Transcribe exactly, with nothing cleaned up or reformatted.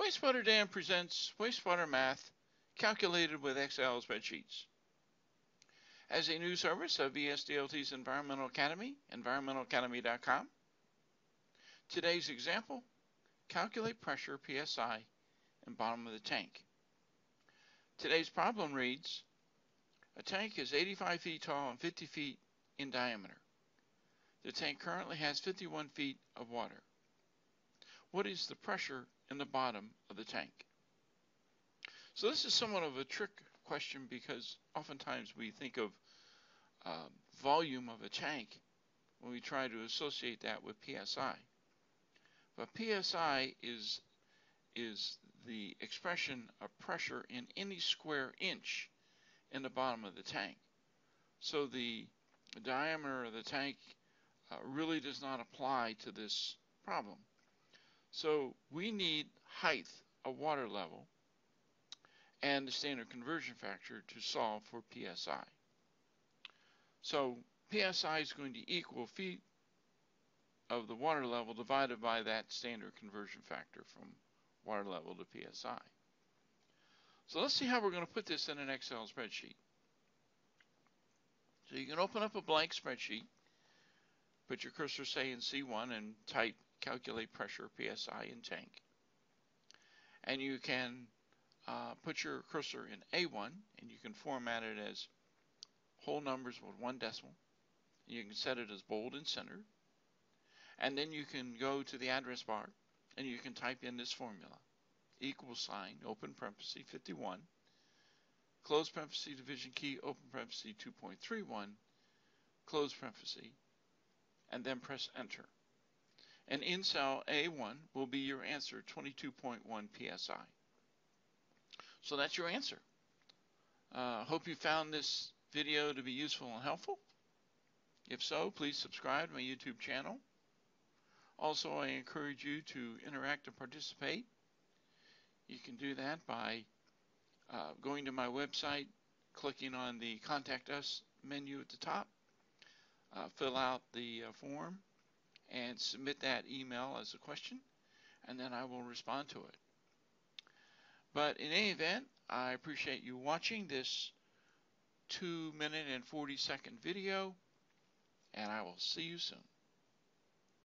Wastewater Dan presents wastewater math calculated with Excel spreadsheets. As a new service of E S D L T's Environmental Academy, environmental academy dot com, today's example, calculate pressure P S I in bottom of the tank. Today's problem reads, a tank is eighty-five feet tall and fifty feet in diameter. The tank currently has fifty-one feet of water. What is the pressure in the bottom of the tank? So this is somewhat of a trick question because oftentimes we think of uh, volume of a tank when we try to associate that with P S I. But P S I is, is the expression of pressure in any square inch in the bottom of the tank. So the diameter of the tank uh, really does not apply to this problem. So we need height of water level and the standard conversion factor to solve for P S I. So P S I is going to equal feet of the water level divided by that standard conversion factor from water level to P S I. So let's see how we're going to put this in an Excel spreadsheet. So you can open up a blank spreadsheet, put your cursor, say, in C one and type calculate pressure P S I in tank. And you can uh, put your cursor in A one and you can format it as whole numbers with one decimal. You can set it as bold and centered. And then you can go to the address bar and you can type in this formula. Equal sign, open parenthesis fifty-one, close parenthesis division key, open parenthesis two point three one, close parenthesis, and then press enter. And in cell A one will be your answer, twenty-two point one P S I. So that's your answer. Uh, hope you found this video to be useful and helpful. If so, please subscribe to my YouTube channel. Also, I encourage you to interact and participate. You can do that by uh, going to my website, clicking on the Contact Us menu at the top, uh, fill out the uh, form, and submit that email as a question, and then I will respond to it. But in any event, I appreciate you watching this two minute and forty second video, and I will see you soon.